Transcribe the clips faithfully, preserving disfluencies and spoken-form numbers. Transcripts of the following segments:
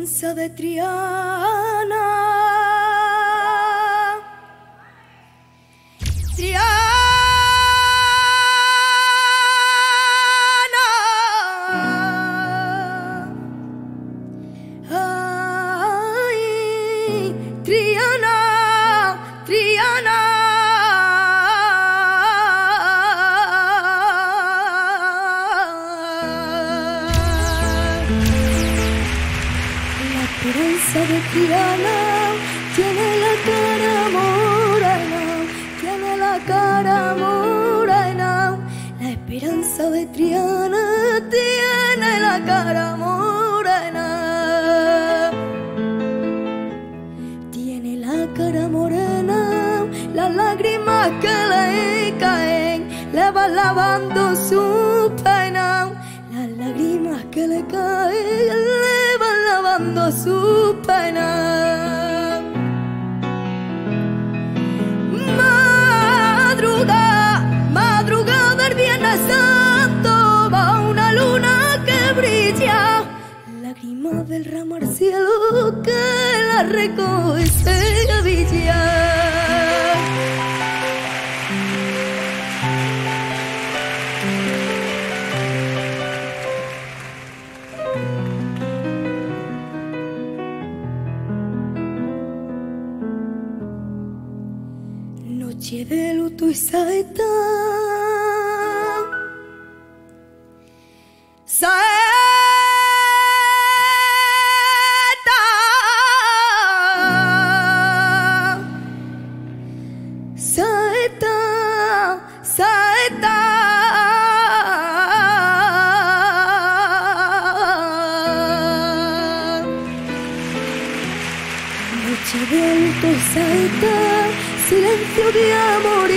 danza de Triana. Triana. Triana tiene la cara morena, tiene la cara morena. La esperanza de Triana tiene la cara morena. Tiene la cara morena, las lágrimas que le caen le van lavando su pena. Las lágrimas que le caen lavando su pena. Madruga, madruga del Viernes Santo, va una luna que brilla, lágrimas del ramo al cielo que la recoge Sevilla. Noche de luto y saeta, saeta, saeta, saeta. Noche de luto y saeta. Silencio de amor y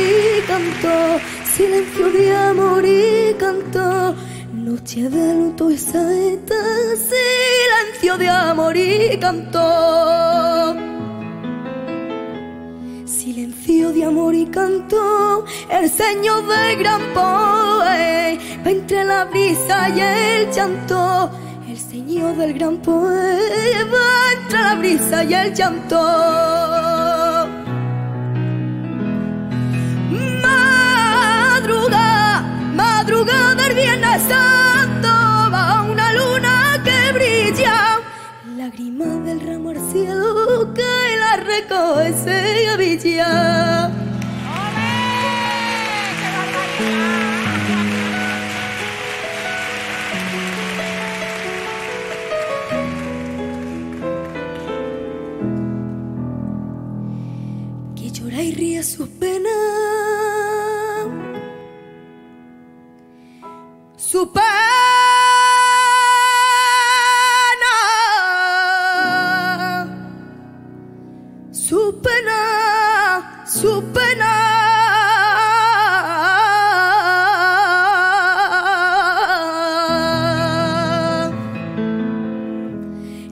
canto, silencio de amor y canto. Noche de luto y saeta, silencio de amor y canto. Silencio de amor y canto, el señor del gran poe, va entre la brisa y el llanto. El señor del gran poe, va entre la brisa y el llanto. Madruga del Viernes Santo, va una luna que brilla, lágrimas del ramo al cielo que la recoge Sevilla. Que llora y ríe sus penas. Su pena, su pena, su pena.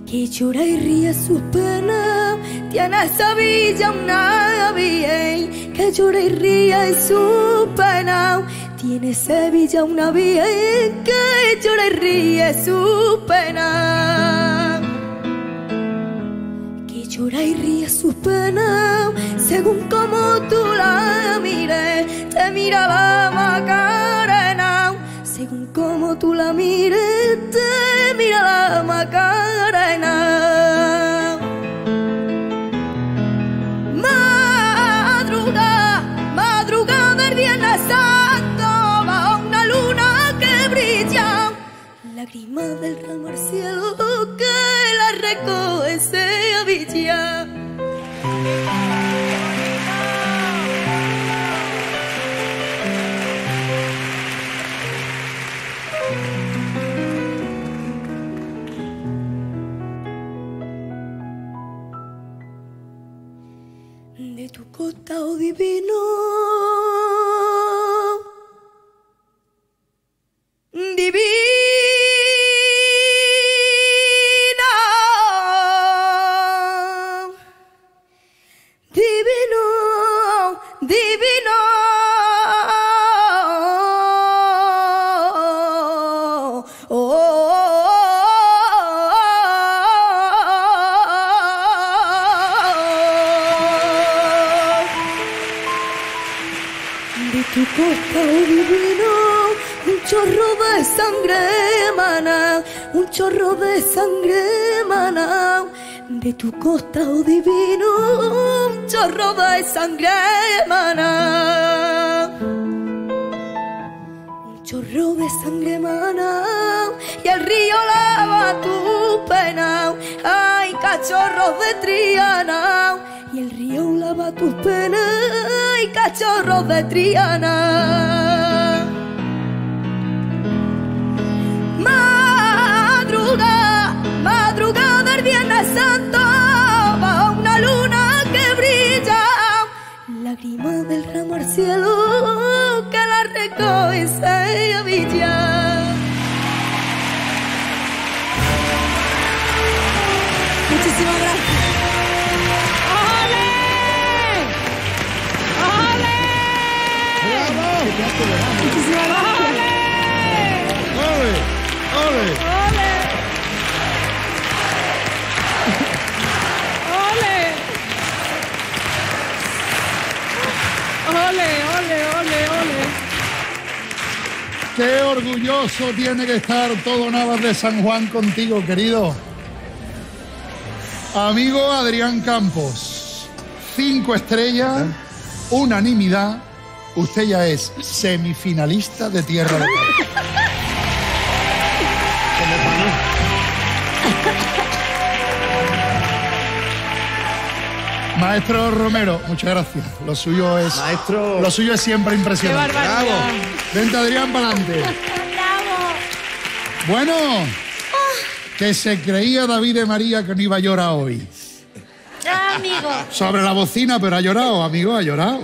Que llora y ríe su pena, tiene Sevilla una vía. Que llora y ríe su pena. Tiene Sevilla una vía que llora y ríe su pena. Que llora y ríe su pena, según como tú la mires, te mira la Macarena. Según como tú la mires, te mira la Macarena. Madruga, madruga del Viernes Santo. Lágrima del ramo al cielo que la recoge Sevilla. De tu costa, oh divino, divino. Divino, oh, oh, oh, oh, oh, oh, divino, un chorro de sangre emana, un chorro de sangre emana, de tu costado divino, un chorro de sangre emana, un chorro de sangre emana, y el río lava tu pena, ay cachorros de Triana. Y el río lava tus penas, y cachorros de Triana. Madruga, madruga del Viernes Santo, bajo una luna que brilla. Lágrimas del ramo al cielo, que la recoge Sevilla. Muchísimas gracias. Muchísimas gracias. ¡Ole! ¡Ole! ¡Ole! ¡Ole! ¡Ole, ole, ole! Qué orgulloso tiene que estar todo Navas de San Juan contigo, querido. Amigo Adrián Campos, cinco estrellas, unanimidad. Usted ya es semifinalista de Tierra de Talento. Maestro Romero, muchas gracias. Lo suyo es, Maestro... lo suyo es siempre impresionante. Qué barbaridad. Bravo. Vente, Adrián, para adelante. Bravo. Bueno, que se creía David DeMaría que no iba a llorar hoy. Ah, amigo. Sobre la bocina, pero ha llorado, amigo, ha llorado.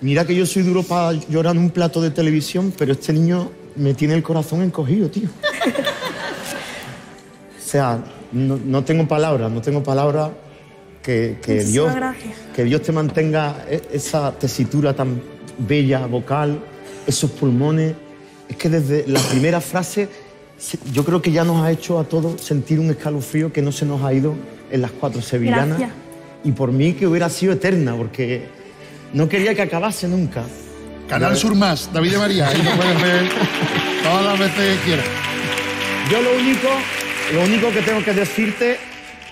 Mira que yo soy duro para llorar en un plato de televisión, pero este niño me tiene el corazón encogido, tío. O sea, no, no tengo palabras, no tengo palabras. Que, que, Dios, que Dios te mantenga esa tesitura tan bella, vocal, esos pulmones. Es que desde la primera frase, yo creo que ya nos ha hecho a todos sentir un escalofrío que no se nos ha ido en las cuatro sevillanas. Gracias. Y por mí que hubiera sido eterna, porque... no quería que acabase nunca. Canal Sur más, David DeMaría. Ahí lo puedes ver todas las veces que quieras. Yo lo único, lo único que tengo que decirte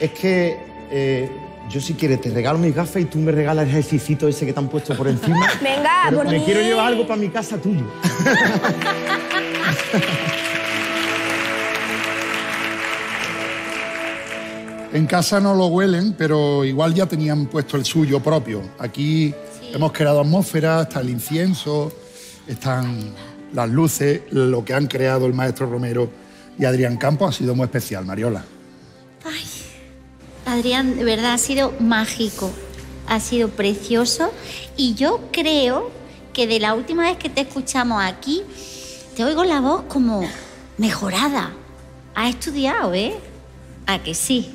es que eh, yo, si quieres, te regalo mis gafas y tú me regalas el ejercicito ese que te han puesto por encima. Venga, por me mí. Quiero llevar algo para mi casa tuyo. En casa no lo huelen, pero igual ya tenían puesto el suyo propio. Aquí... hemos creado atmósfera, está el incienso, están las luces, lo que han creado el maestro Romero y Adrián Campos ha sido muy especial, Mariola. Ay, Adrián, de verdad ha sido mágico, ha sido precioso y yo creo que de la última vez que te escuchamos aquí, te oigo la voz como mejorada. Has estudiado, ¿eh? ¿A que sí?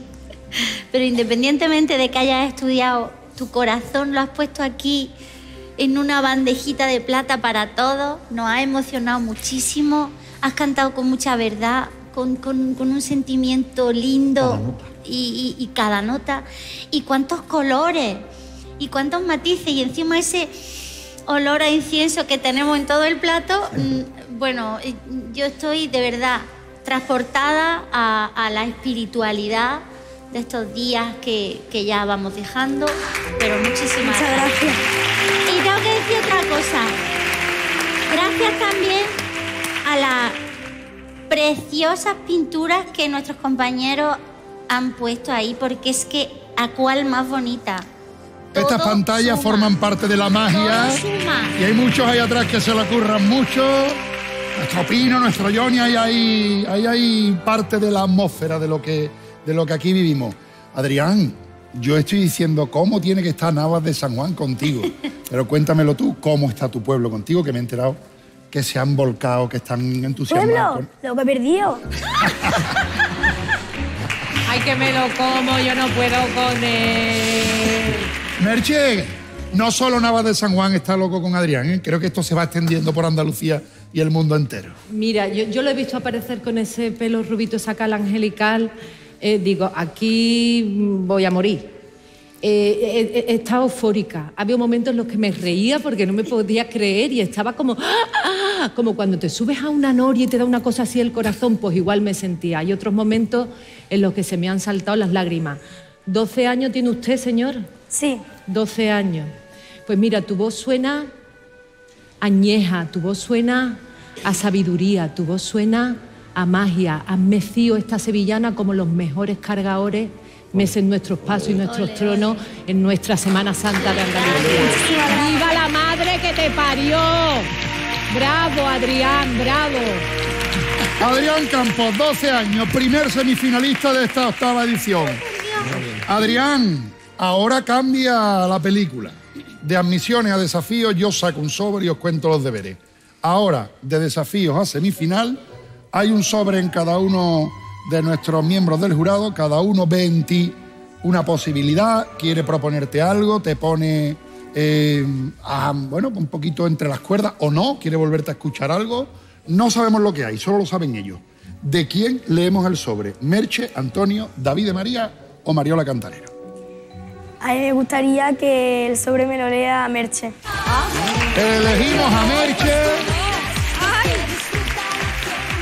Pero independientemente de que hayas estudiado, tu corazón lo has puesto aquí en una bandejita de plata para todos. Nos ha emocionado muchísimo. Has cantado con mucha verdad, con, con, con un sentimiento lindo y, y, y cada nota. Y cuántos colores, y cuántos matices. Y encima ese olor a incienso que tenemos en todo el plato. Sí. Bueno, yo estoy de verdad transportada a, a la espiritualidad de estos días que, que ya vamos dejando, pero muchísimas Muchas gracias. gracias. Y tengo que decir otra cosa. Gracias también a las preciosas pinturas que nuestros compañeros han puesto ahí, porque es que a cuál más bonita. Todo Estas pantallas suma. forman parte de la magia. Y hay muchos ahí atrás que se la curran mucho. Nuestro Pino, nuestro Johnny, ahí hay, ahí hay parte de la atmósfera de lo que... de lo que aquí vivimos. Adrián, yo estoy diciendo cómo tiene que estar Navas de San Juan contigo. Pero cuéntamelo tú, cómo está tu pueblo contigo, que me he enterado que se han volcado, que están entusiasmados. ¡Pueblo! Con... ¡Lo que he perdido! ¡Ay, que me lo como! ¡Yo no puedo con él! Merche, no solo Navas de San Juan está loco con Adrián, ¿eh? Creo que esto se va extendiendo por Andalucía y el mundo entero. Mira, yo, yo lo he visto aparecer con ese pelo rubito, esa cara angelical... Eh, digo, aquí voy a morir. Eh, eh, estaba eufórica. Había momentos en los que me reía porque no me podía creer y estaba como... ¡Ah, ah! Como cuando te subes a una noria y te da una cosa así el corazón, pues igual me sentía. Hay otros momentos en los que se me han saltado las lágrimas. ¿doce años tiene usted, señor? Sí. doce años. Pues mira, tu voz suena añeja, tu voz suena a sabiduría, tu voz suena a magia. Has mecido esta sevillana como los mejores cargadores mecen nuestros pasos y nuestros Olé. tronos en nuestra Semana Santa de Andalucía. ¡Viva la madre que te parió! ¡Bravo, Adrián, bravo! Adrián Campos, doce años, primer semifinalista de esta octava edición. Adrián, ahora cambia la película. De admisiones a desafíos, yo saco un sobre y os cuento los deberes. Ahora, de desafíos a semifinal, hay un sobre en cada uno de nuestros miembros del jurado. Cada uno ve en ti una posibilidad, quiere proponerte algo, te pone eh, a, bueno, un poquito entre las cuerdas o no, quiere volverte a escuchar algo. No sabemos lo que hay, solo lo saben ellos. ¿De quién leemos el sobre? ¿Merche, Antonio, David DeMaría o Mariola Cantarero? A mí me gustaría que el sobre me lo lea a Merche. Elegimos a Merche.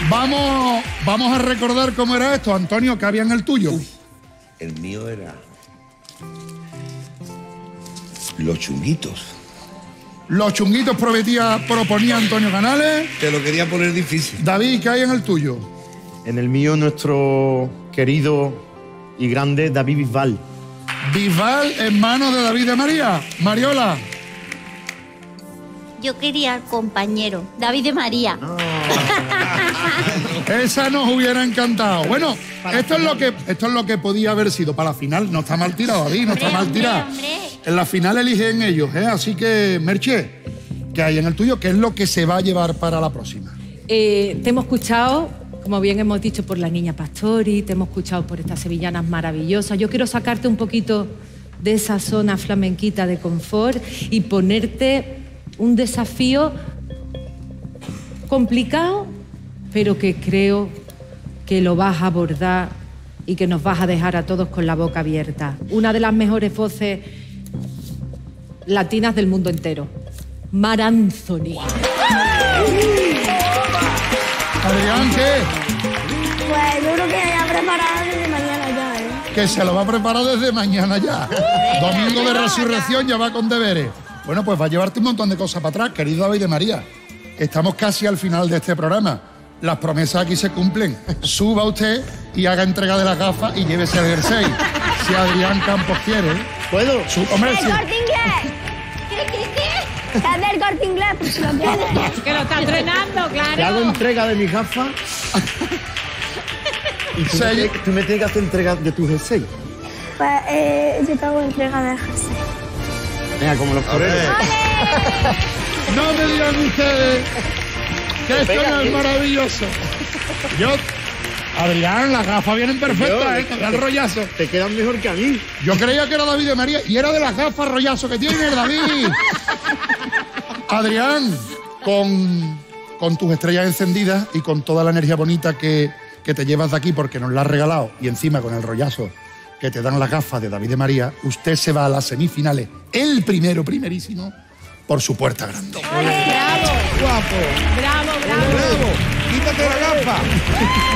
Vamos, vamos a recordar cómo era esto, Antonio, ¿qué había en el tuyo? Uf, el mío era... Los Chunguitos. Los Chunguitos prometía, proponía Antonio Canales. Te lo quería poner difícil. David, ¿qué hay en el tuyo? En el mío, nuestro querido y grande David Bisbal. Bisbal en manos de David DeMaría. Mariola. Yo quería al compañero, David DeMaría. No. Esa nos hubiera encantado. Bueno, esto es, lo que, esto es lo que podía haber sido. Para la final no está mal tirado, David, no está mal tirado. En la final eligen ellos, ¿eh? Así que, Merche, ¿qué hay en el tuyo? ¿Qué es lo que se va a llevar para la próxima? Eh, te hemos escuchado, como bien hemos dicho, por la Niña Pastori, te hemos escuchado por estas sevillanas maravillosas. Yo quiero sacarte un poquito de esa zona flamenquita de confort y ponerte un desafío complicado, pero que creo que lo vas a abordar y que nos vas a dejar a todos con la boca abierta. Una de las mejores voces latinas del mundo entero, Marc Anthony. Adelante. Pues yo creo que ya preparado desde mañana ya, ¿eh? Que se lo va a preparar desde mañana ya. Domingo de Resurrección ya va con deberes. Bueno, pues va a llevarte un montón de cosas para atrás, querido David DeMaría. Estamos casi al final de este programa. Las promesas aquí se cumplen. Suba usted y haga entrega de las gafas y llévese el jersey. Si Adrián Campos quiere. ¿Puedo? ¡Hombre, sí! ¡El Corte Inglés! ¿Qué, qué, qué? ¡Dame el Corte Inglés, pues si lo quieres! ¡Que lo está entrenando, claro! Te hago entrega de mis gafas. ¿Y tú, me, tú me tienes que hacer entrega de tu jersey? Pues eh, yo te hago entrega de jersey. Venga, como los correos. No me digan ustedes que esto no es maravilloso. Yo, Adrián, las gafas vienen perfectas, ¿eh? Te, el rollazo. Te quedan mejor que a mí. Yo creía que era David DeMaría y era de las gafas rollazo que tiene el David. Adrián, con, con tus estrellas encendidas y con toda la energía bonita que, que te llevas de aquí porque nos la has regalado y encima con el rollazo que te dan las gafas de David DeMaría, usted se va a las semifinales, el primero, primerísimo, por su puerta grande. ¡Bravo! ¡Guapo! ¡Bravo, bravo! ¡Bravo! ¡Quítate la gafa!